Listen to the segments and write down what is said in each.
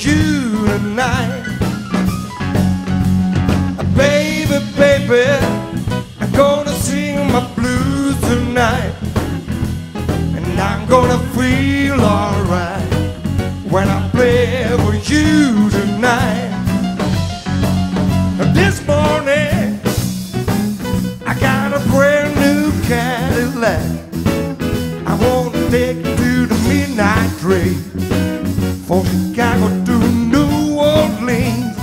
June at night. Baby, baby, I'm gonna sing my blues tonight, and I'm gonna feel alright when I play for you tonight. This morning I got a brand new Cadillac. I want to take you to the midnight train from Chicago to New Orleans.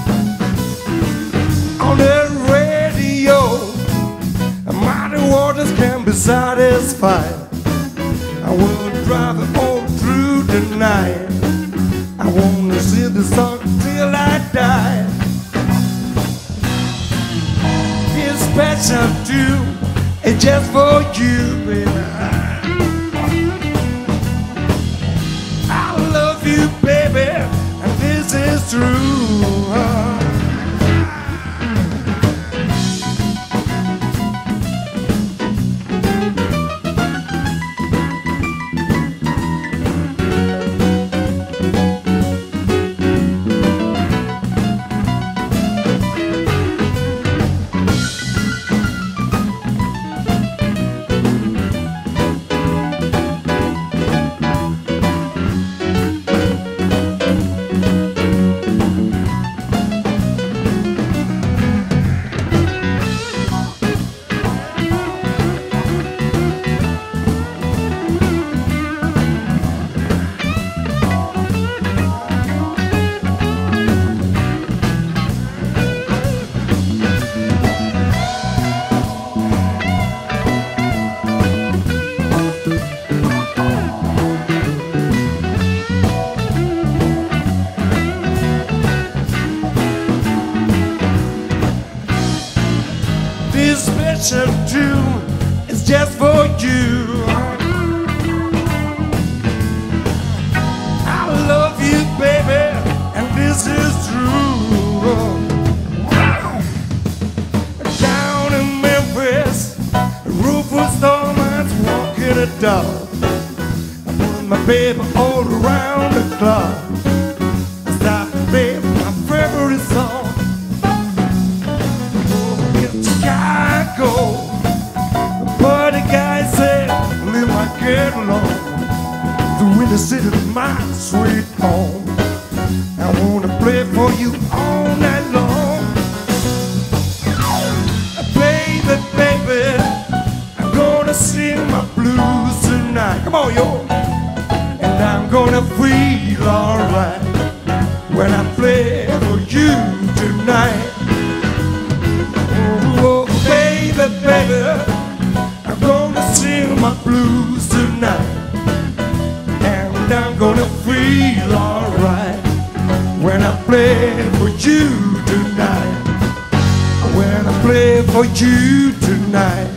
On the radio, mighty waters can be satisfied. I will drive it all through the night. I want to sing the song till I die. It's special too, it's just for you, baby. You, baby, and this is true. Special tune, it's just for you. I love you, baby, and this is true. Down in Memphis, Rufus Thomas walking a dog. I put my baby all around the club. I start to play my favorite song. But the guy said, leave my girl alone. The winter city is my sweet home. I wanna play for you all night long. Baby, baby, I'm gonna sing my blues tonight. Come on, yo. And I'm gonna feel alright when I play for you tonight. Baby, I'm gonna sing my blues tonight, and I'm gonna feel alright when I play for you tonight, when I play for you tonight.